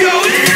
Go!